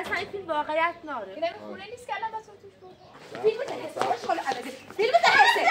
اصلا این فیلم واقعیت نداره. این خونه نیست که الان بس توش بود. فیلم تحسه حالا ابدا. فیلم تحسه.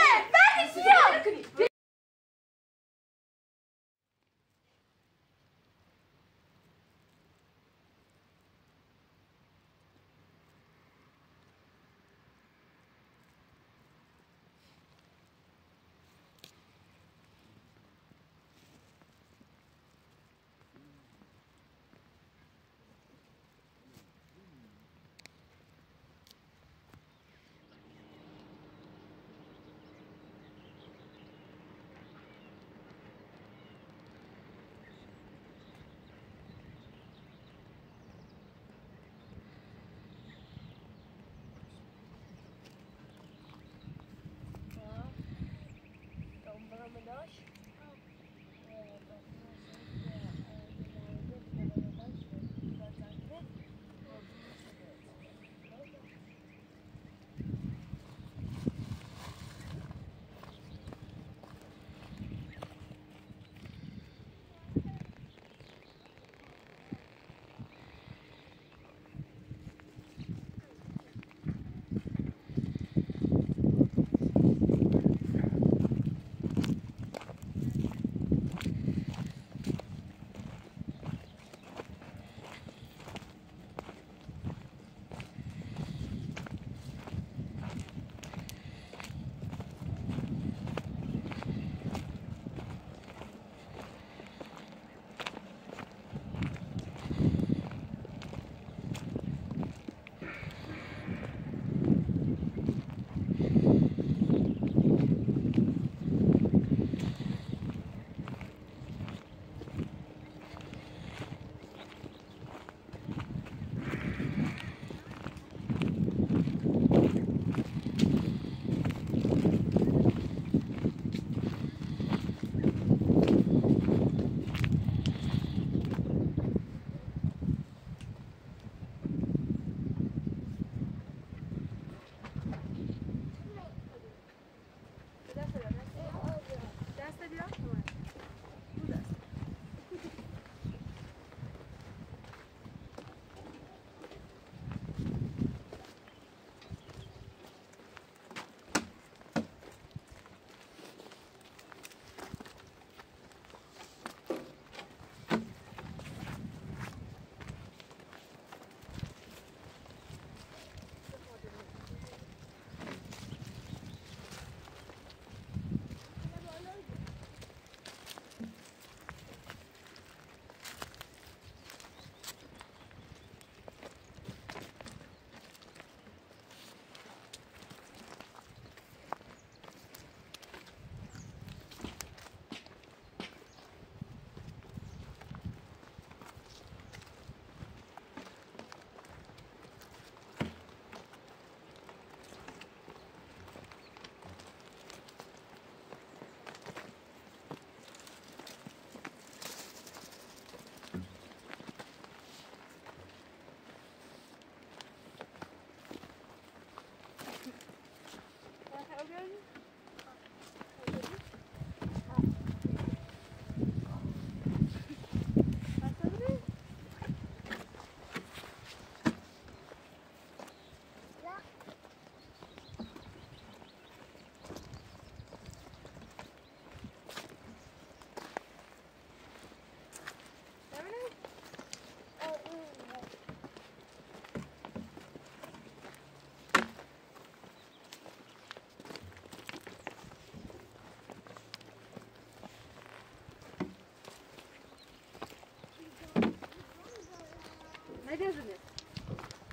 بعدش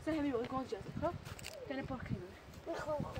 سهمي ويكون جاهز خلاص تاني باركينج خلاص خلاص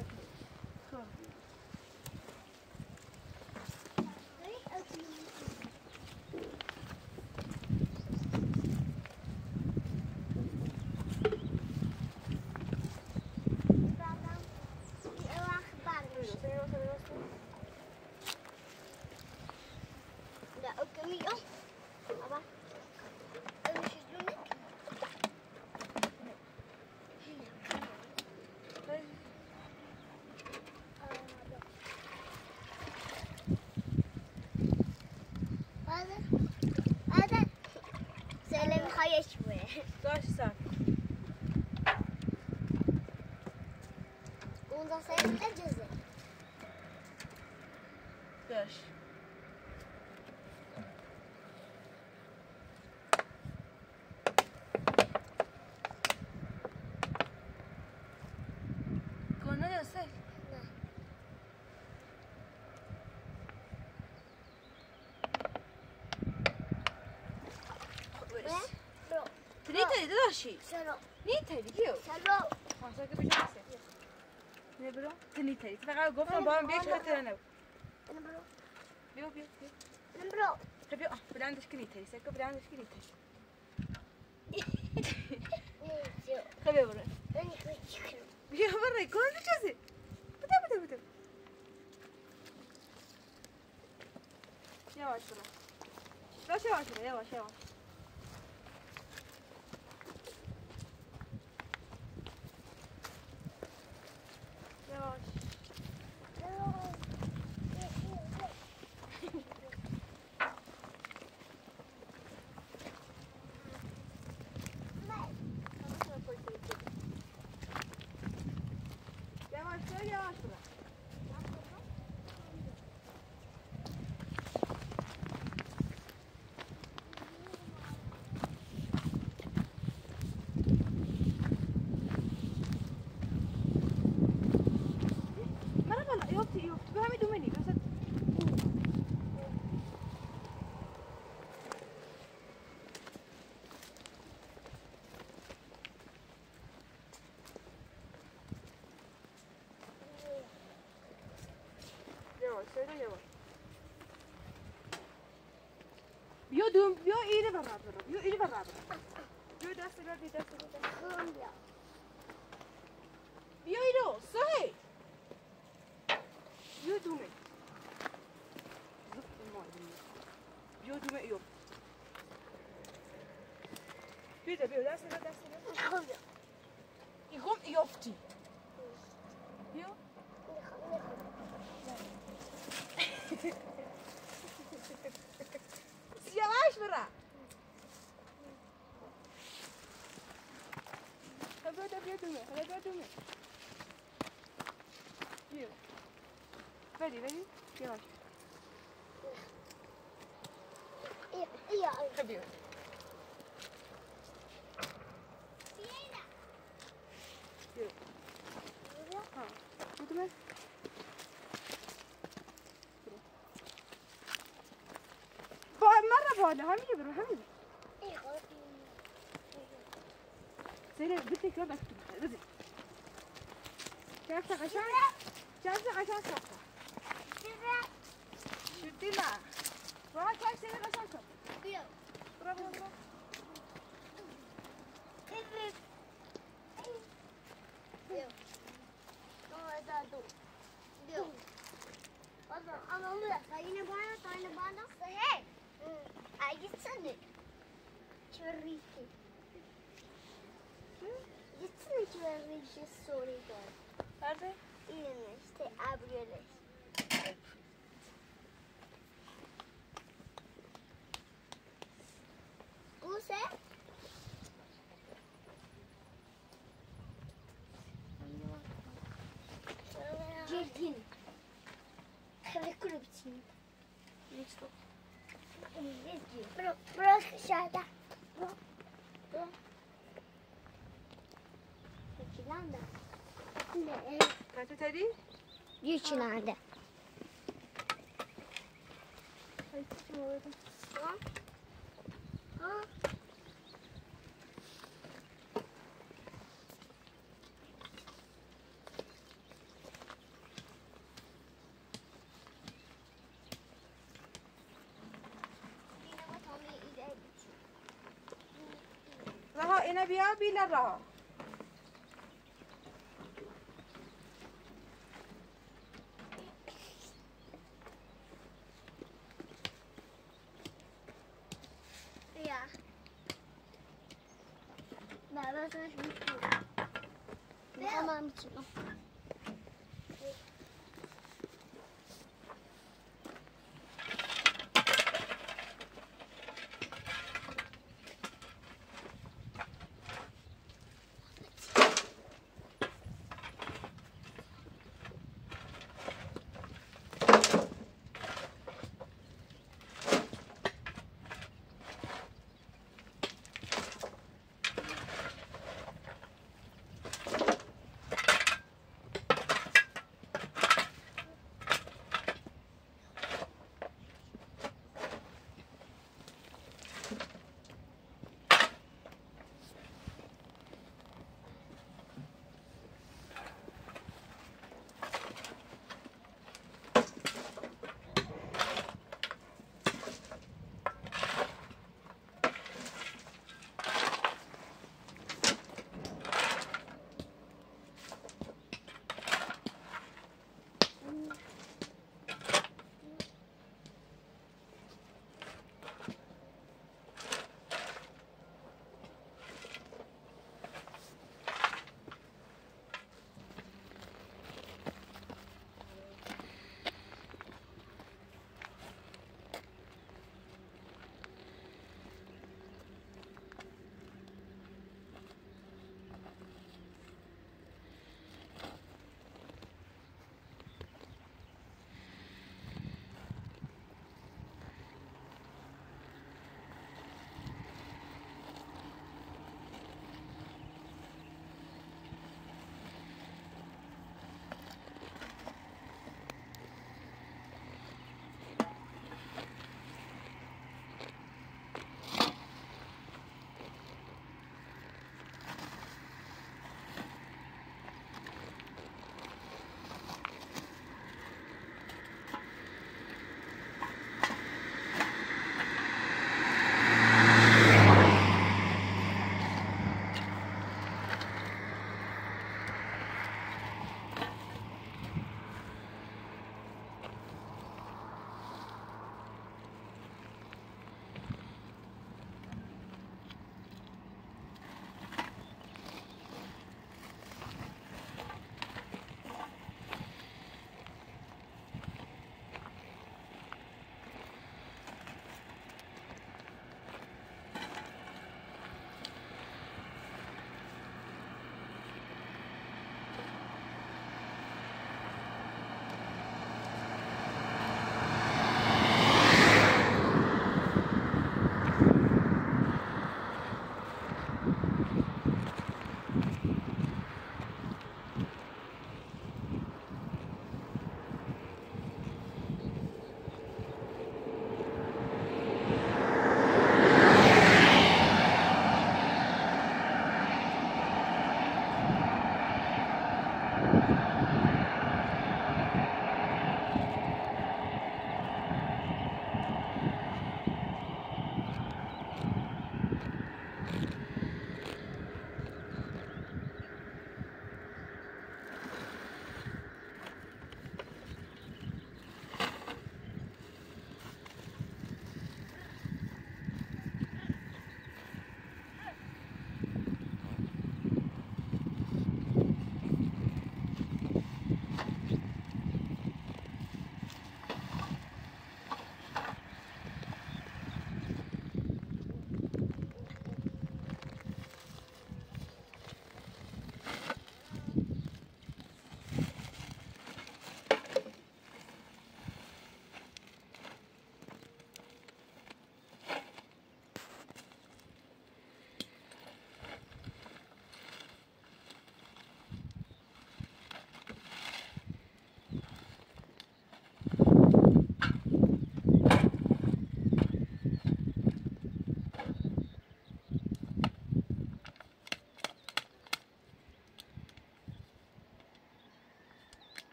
Söyle bir hayal şuraya. Kaç saat? الجزر. باش كنا يا سيدي شيء نيتها ديو سلام خلاص كيف جالسه نبرو نيتها تبغى قفنا بام بيش حتى انا نبرو بيو بيو نبرو تبيو بدي عندك كنيتها سكه بدي عندك كنيتها نيتو خبيو برا بيو برا كل شيء بده بده يا واشره لا شو واشره يا واشره Yo dum yo iri beraber yo iri beraber yo dersler bir dersler yo iro sahi yo dume yo dume yo bir de bir dersler ihum yofti yo Yavaş bırak. Hadi hadi mi? Hadi hadi mi? Yürü. Hadi hadi. Yavaş. İyi. Hadi. Yürü. Ha. Yürü mü? لا هامي برو هامي ايه غلط سيري بدي كلام اكتب رزق شاشه عشان شاشه عشان صفحه شدي لا والله كيف سيري عشان صفحه بيو برافو كيف بيو ما زادوا بيو والله انا لا خلينا معنا طالع معنا صحيح يتسنى شوريكي يتسنى شوريكي السوري دار هذا؟ إيه نشتي أبريلس قوسة؟ جيردين خلي كله بتسنى نشتو برو شادا برو يجيلاندا لا كنت تري يجيلاندا ها أنا بيا بلا راه يا بابا شنو ما مامتي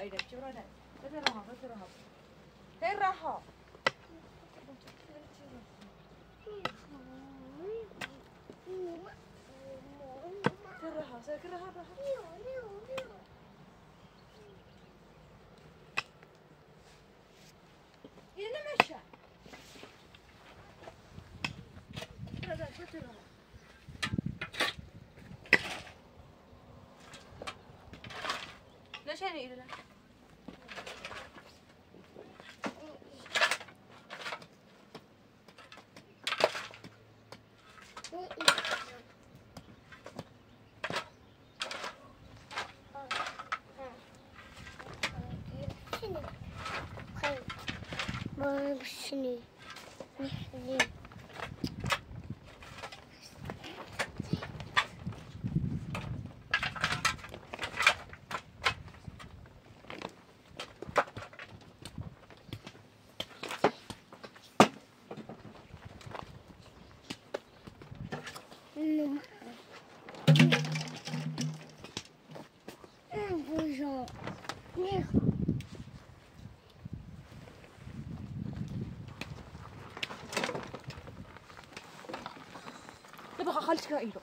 ايدك شورانا تراها تراها تراها تراها تراها ينمشى تراها تراها شنو يقول لك؟ ما بشني نحلي تبغى خالتك ايدك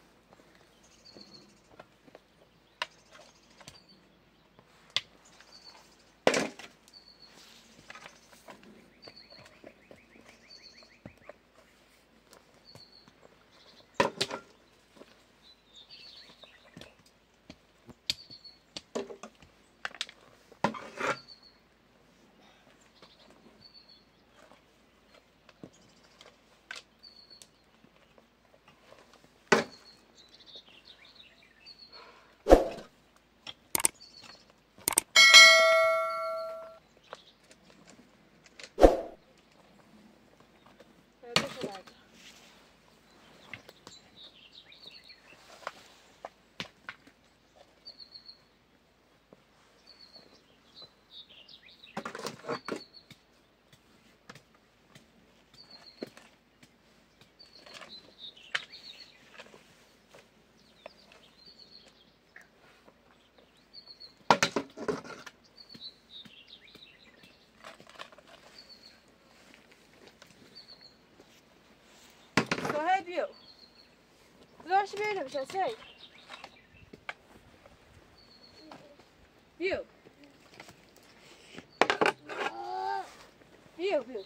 şöyle bir şey söyle. Büyük. Büyük büyük.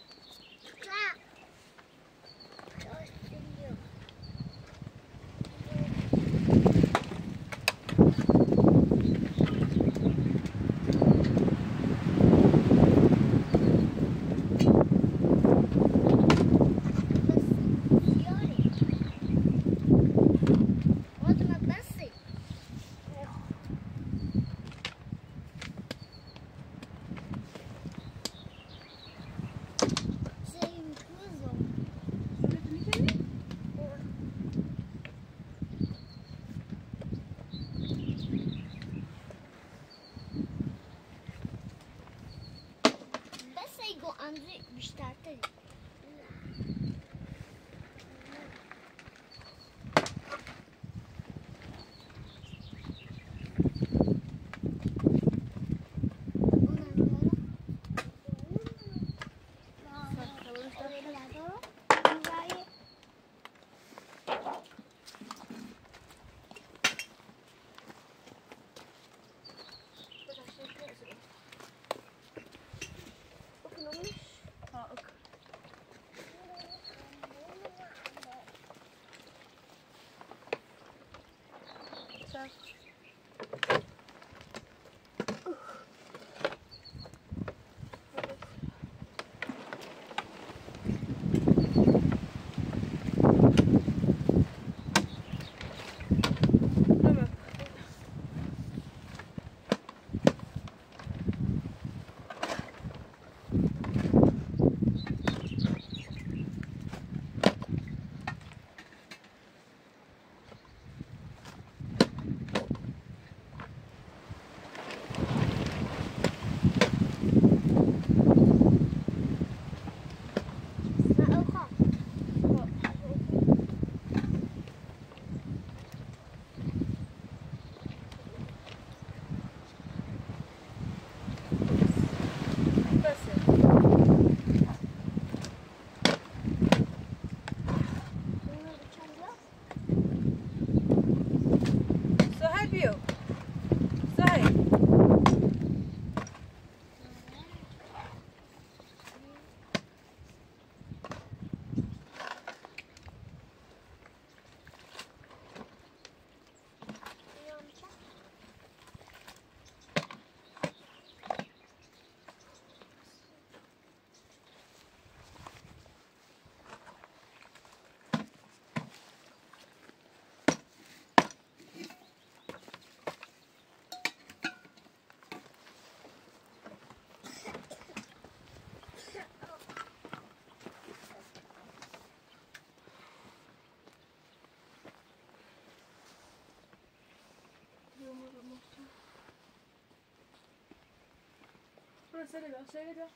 Söyle be, söyle be.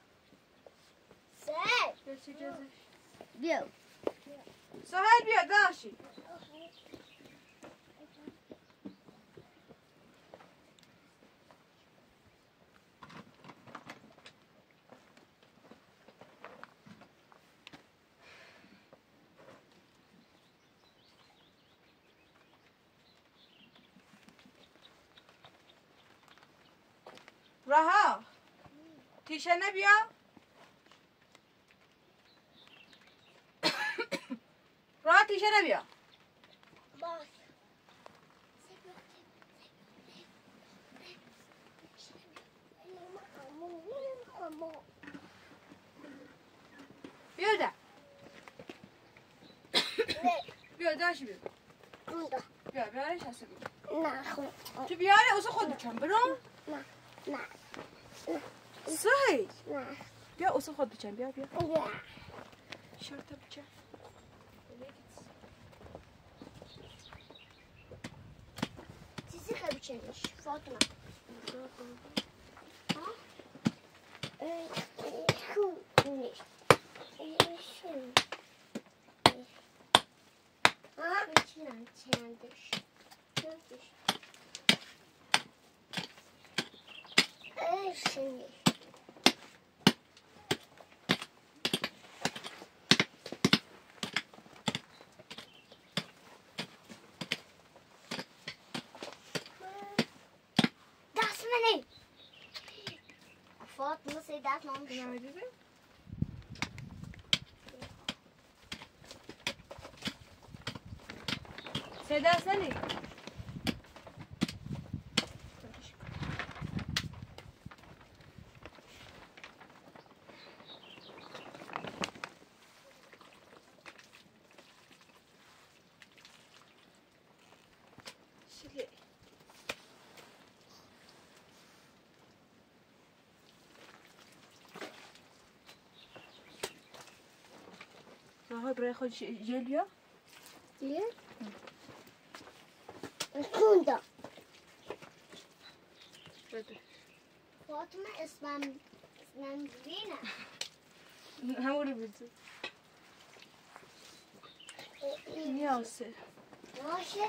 Söyle. Gerçekten. Biyo. Söyle biyo, daşi. Raha. تیشنه بیا راه تیشنه بیا باش بیا ده بیا داشت بیا بیا بیارش هستی نه خود تو بیاره اوزا خود بکن برام نه نه نه سهی بیا اوسا خود بچم بیا بیا شرطه بچم چیزی خیلی بچمش فاطمه بچینم چندش چندش ایشی I'm going to say that's not sure. Say that's any. برای خود جلیا جلیا کنده فاطمه اسمم زینه همون رو بیدو نیاسه باشه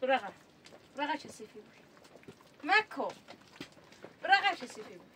برقه برقه چه سیفی بود مکو برقه چه سیفی بود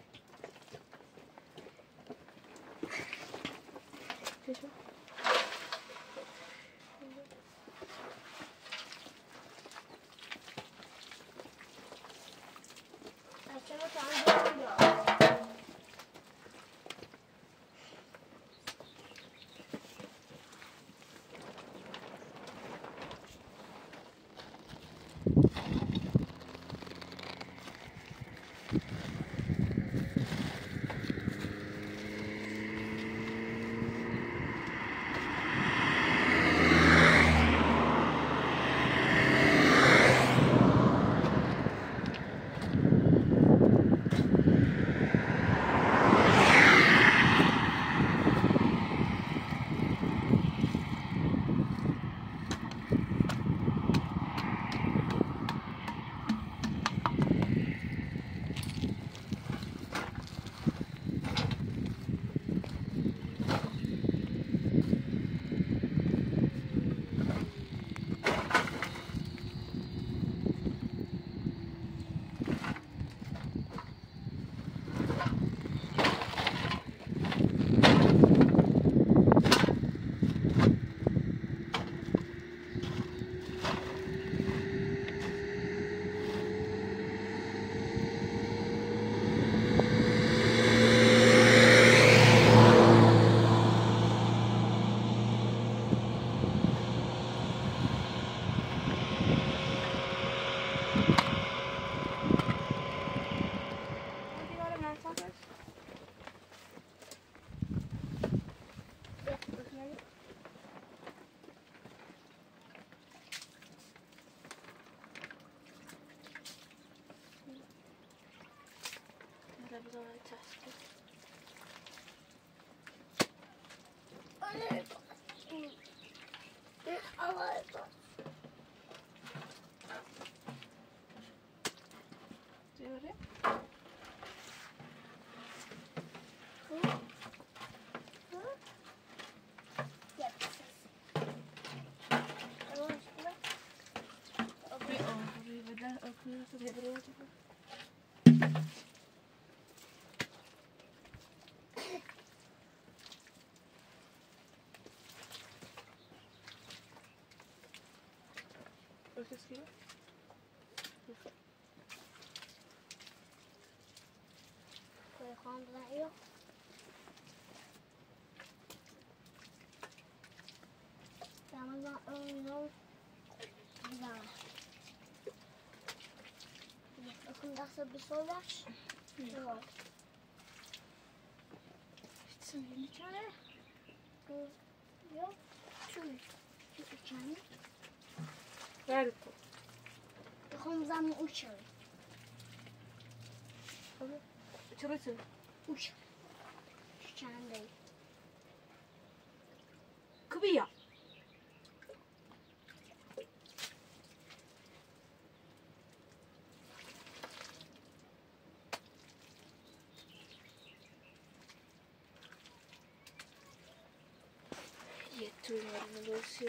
Just here. Can you come to that? Come on, sobie sować? Nie. Chcę mieć, ale... Jo, czuję. Uczeni? Wielko. To on za mnie uczył. Czego ty? Uczył. Szczędej. Kubija. توی مدرسی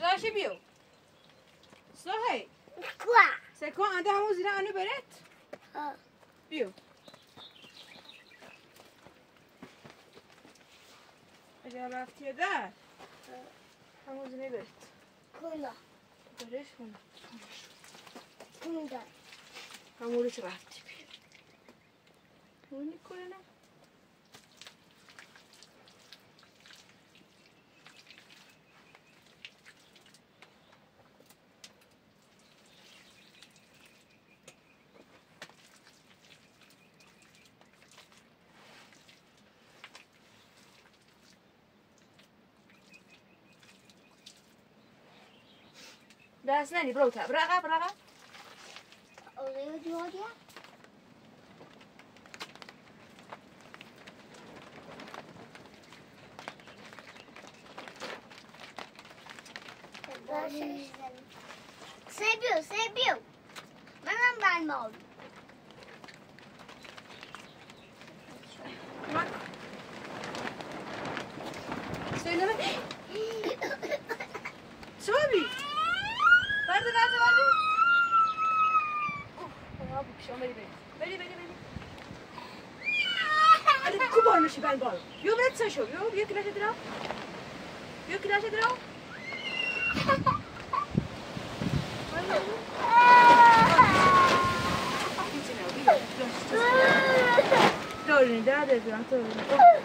داداشی بیو صحیح سکون انده همون زیره انو برد بیو اجا رفتی در همون زیره برد کنه برش کنه کنه در همونش رفتی بیو کنی کنه نه بس ناني بروتها براغا براغا أولي وديوديا سيبيو سيبيو ما نبع المول سوبي برده برده برده اوه بابا بکشم بری بری بری بری بری الان کبار میشه بر بار یو برد سشو یو کلاشه درام یو کلاشه درام دورنی داده درام دورنی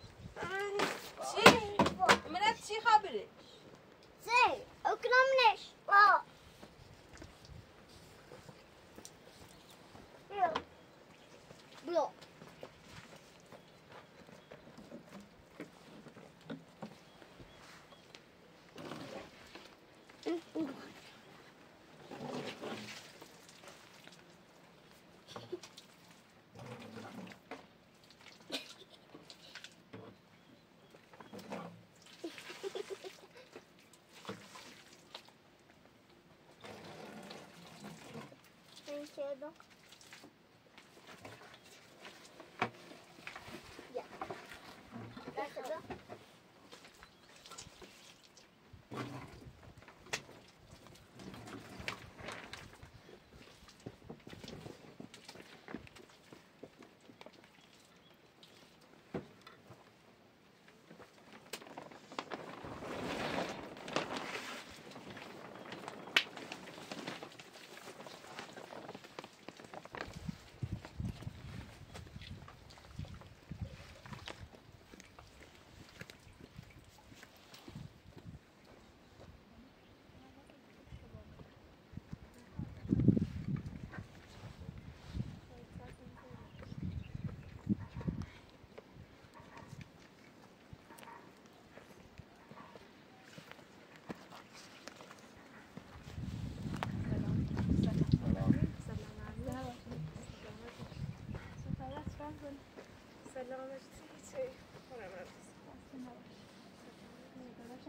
Şey, millet şey haberi. Şey, okuldan ne? Wow. Bu. Bu. Şeyden. Ya. Başka.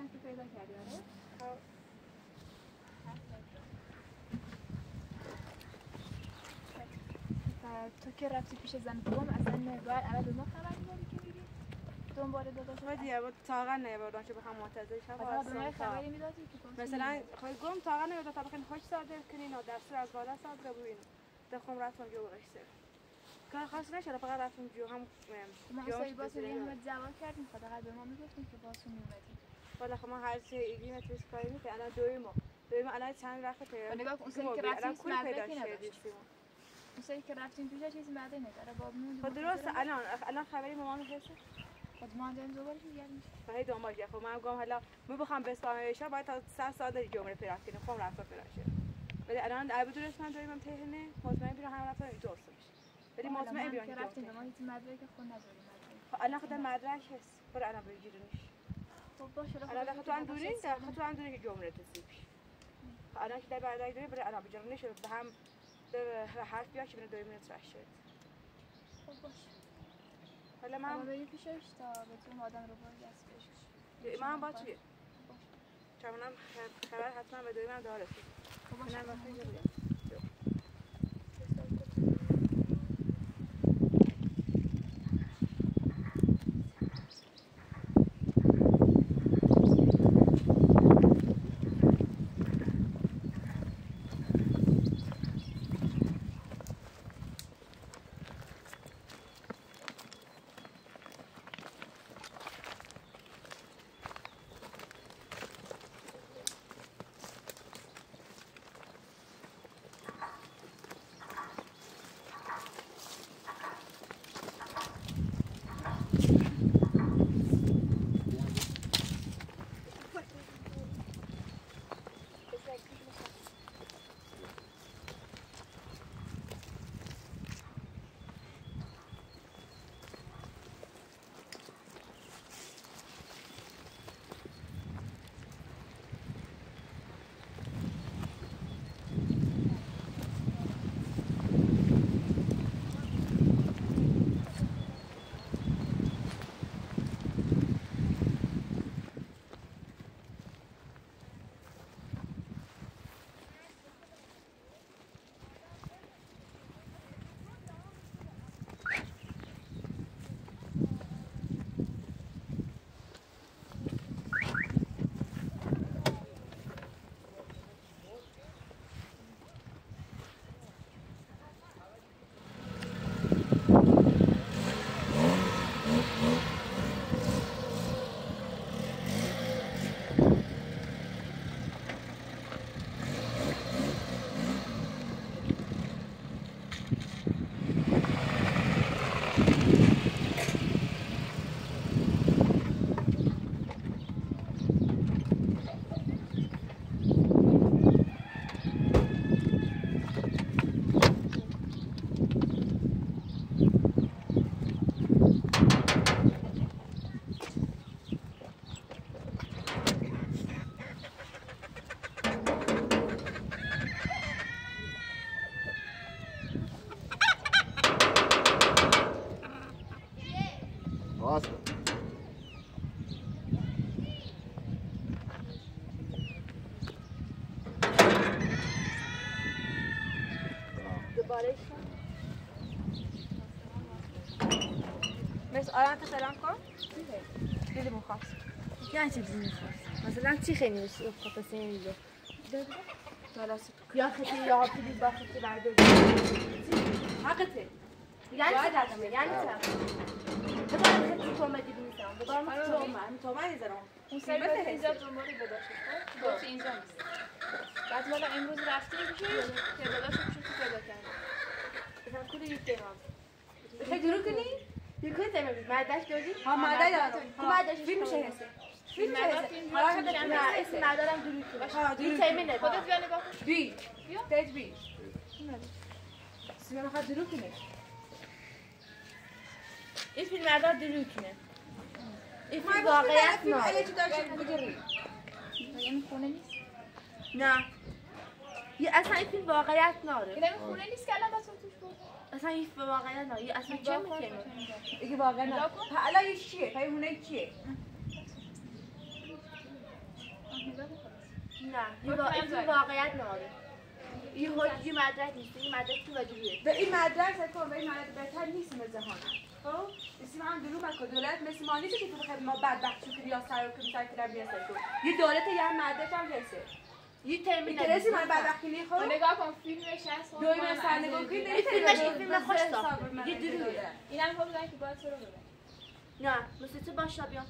شنسی پیدا کردی آره؟ خب تو که رفتی پیش زن دوم اصلا باید اول به ما خبر میدادی که میری دنبال داداش باید یا تاقا نیاوردم که بخوام معتذر شم آقا به ما خبری میدادی که مثلا خواهی گم تاقا نیاوردم تا بخوایی خوش صادر کنین و دستور از بالا صادر بوین دخوام رفتم گه برش کار خاصی نشده فقط رفتیم جو هم ما حسابی باسون یه همه زمان کردیم خدا قد به ما میگفتیم که باسون میومدیم والا خب ما هر چی ایگی متریس کاری میکنه الان دوی ما الان چند وقت پیدا نگاه کن اون که رفتیم کلی پیدا کردیم اون که رفتیم پیشا چیزی بعد نداره باب مون خب درست الان خبری مامان هست خب ما داریم دوباره میگیم فای دومال گه خب من گفتم حالا من بخوام بسامش باید تا 100 ساعت جمعه پیدا کنیم خب رفتم پیداش ولی الان البته درست من دویم تهنه مطمئن بیرون هم رفتم درست ولی مطمئن بیان که رفتیم ما هیچ مدرک خود نداریم خب الان خود مدرک هست برو الان بگیرنش خب باشه الان خودت هم دورین ده خودت هم دورین که جمله تسیب خب الان که در مدرک داری برو الان بگیرنش به هم به حرف بیا که بین 2 متر راه شد خب باشه حالا من بریم پیشش تا بتون آدم رو برگس پیشش من با توی چون من خبر حتما به دوی من داره خب باشه من وقتی میام الان تسلم کن؟ چیه؟ دیدم خواست. یعنی چی دیدم خواست؟ مثلا چی خیلی میشه خطاسی میگه. داد. حالا یا خطی یا حتی با خطی بعد داد. حقته. یعنی چی؟ یعنی چی؟ دوباره خطی تو مدید میشم. دوباره من تو من میذارم. مثلا اینجا دوباره بداشت. دوباره اینجا میشه. بعد ما امروز رفتیم که بداشت چطور پیدا کردیم. مثلا کلی میتونم. خیلی درو کنی؟ دیگه تمام مادرش دادی؟ ها مادر دادم. تو مادرش فیلم چه هست؟ فیلم هست. حالا خودت اسم مادرم دروغ گفت. ها دروغ. خودت بیا نگاه کن. بی. بیا. تج بی. سینا خود دروغ کنه. این فیلم مادر دروغ کنه. این واقعیت نه. علی چی داشت بگیری؟ این خونه نیست. نه. یه اصلا این فیلم واقعیت نداره. این خونه نیست که الان بس توش بود. اصلا این واقعا نه این اصلا چه میکنه دیگه واقعا نه حالا یه چیه پای هونه چیه نه، این واقعیت نداره. این حجی مدرک نیست، این مدرک تو وجودیه. به این مدرک فکر کن، به این مدرک بهتر نیست مثل جهان. خب؟ اسم هم دروغ مکو دولت مثل ما نیست که تو بخیر ما بدبخت شو که ریاست رو که می‌ساختن ریاست تو. یه دولت یه مدرک هم هسته. یه ترمینال. درسی من بدبختی نیست خب؟ نگاه کن فیلمش هست. دوی مثلا نگاه کن این فیلم خوش ساخت. یه دروغه. اینم خودت که باید تو رو ببین. نه، مثل تو باش بیا.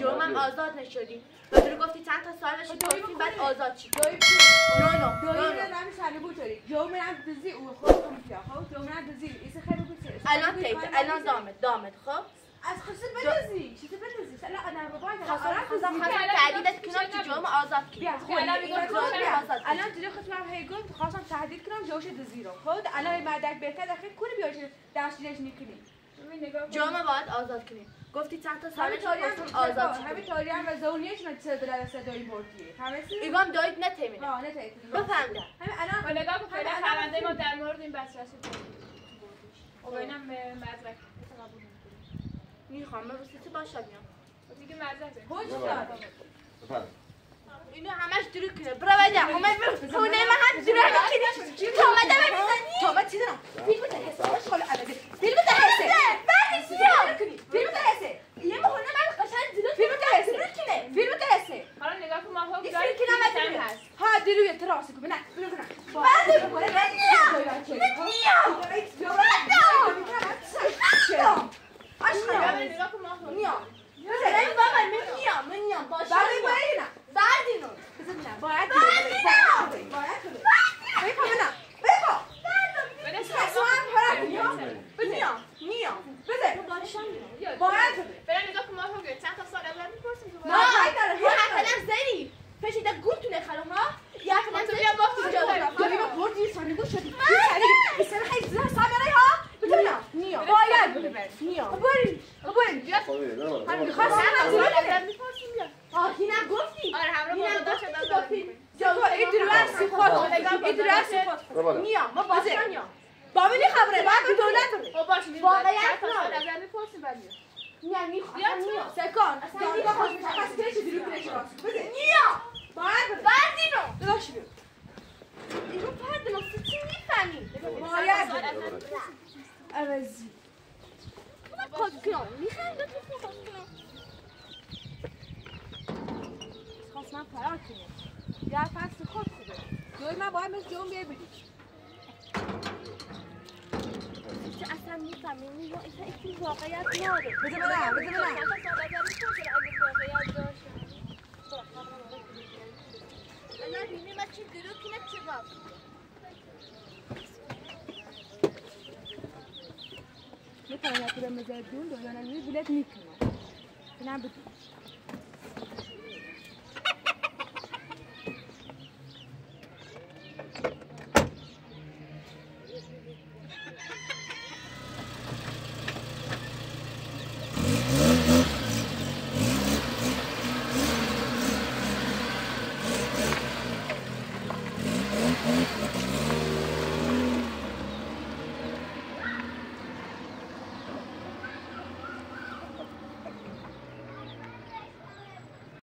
جرمم آزاد نشدی و تو رو گفتی چند تا سال بشی پرسیم بعد آزاد چی کنی دویی رو نمیشه هلی بوتاری جرمم دزی او خود کمیتیا خب جرمم دزی ایسی خیلی بوتاری الان تیفت الان دامت خب از خصوص بدزی چیزی بدزی الان آدم رو باید خواستم تحدیدت کنم که جرم آزاد کنم الان جلوی خصوصم هیگون خواستم تحدید کنم جوش دزی رو خود الان مدرک بهتر داخل کنی بیاشی دستیرش نیکنی جامعه باید آزاد کنی گفتی چند تا سال چون آزاد شد همین تاری هم و زونیش من چه دلار صدای بردیه ایگام دایت نتمینه آه نتمینه بفهمدم همین الان نگاه کن فعلا پرونده ما در مورد این بچه‌ها شد خب اینم مدرک قبول نمی‌کنی میخوام من روسیتی باشا میام دیگه مدرک هوش داد بفهم اینو همش دروغ کنه برو بده اومد اون من هم دروغ کنی تو اومده بزنی تو بعد چی دارم فیلم بده هست خاله عبده فیلم بده هست بعد چی دارم فیلم بده هست یه مهونه من قشنگ دروغ فیلم بده هست دروغ کنه فیلم بده هست حالا نگاه کن ما هو دروغ کنه مدرک هست ها دروغ تراس کو نه دروغ نه بعد میگه